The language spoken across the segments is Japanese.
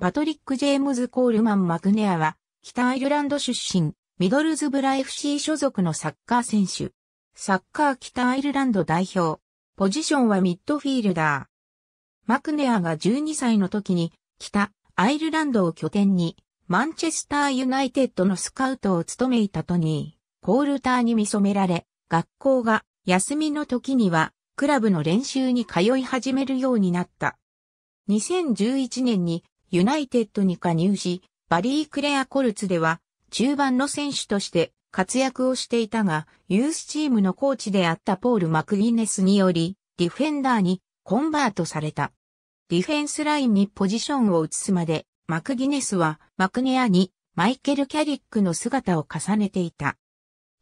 パトリック・ジェームズ・コールマン・マクネアは、北アイルランド出身、ミドルズブラ FC 所属のサッカー選手。サッカー北アイルランド代表。ポジションはミッドフィールダー。マクネアが12歳の時に、北アイルランドを拠点に、マンチェスター・ユナイテッドのスカウトを務めいたトニー・コールターに見初められ、学校が休みの時には、クラブの練習に通い始めるようになった。2011年に、ユナイテッドに加入し、バリー・クレア・コルツでは中盤の選手として活躍をしていたが、ユースチームのコーチであったポール・マクギネスによりディフェンダーにコンバートされた。ディフェンスラインにポジションを移すまで、マクギネスはマクネアにマイケル・キャリックの姿を重ねていた。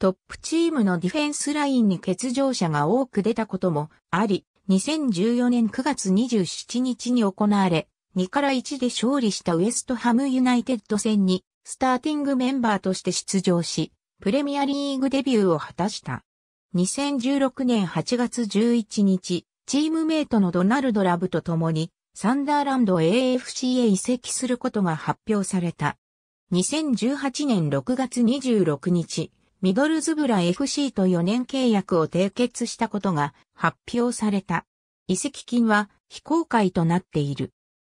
トップチームのディフェンスラインに欠場者が多く出たこともあり、2014年9月27日に行われ、2-1で勝利したウエストハムユナイテッド戦にスターティングメンバーとして出場し、プレミアリーグデビューを果たした。2016年8月11日、チームメイトのドナルド・ラブと共にサンダーランド AFC へ移籍することが発表された。2018年6月26日、ミドルズブラ FC と4年契約を締結したことが発表された。移籍金は非公開となっている。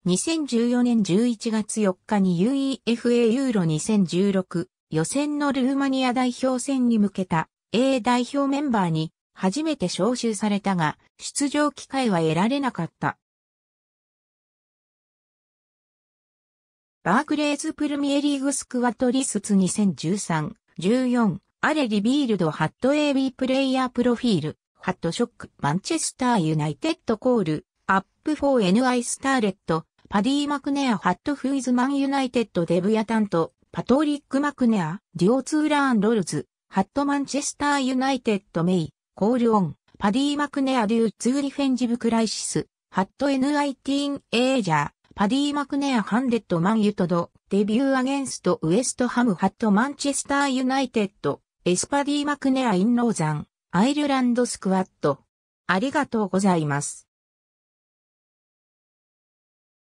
2014年11月4日に UEFA ユーロ2016予選のルーマニア代表戦に向けた A 代表メンバーに初めて招集されたが、出場機会は得られなかった。バークレーズプレミアリーグスクワッドリスツ2013、14、アレリビールドハット AB プレイヤープロフィール、ハットショック、マンチェスターユナイテッドコール、アップ 4NI スターレット、パディ・マクネアハットフイズマンユナイテッドデブヤタント、パトリック・マクネア、デュオツーラン・ロルズ、ハットマンチェスターユナイテッドメイ、コールオン、パディ・マクネアデューツーリフェンジブクライシス、ハット NIT エージャー、パディ・マクネアハンデッドマンユトド、デビューアゲンストウエストハムハットマンチェスターユナイテッド、エスパディ・マクネアインノーザン、アイルランドスクワット。ありがとうございます。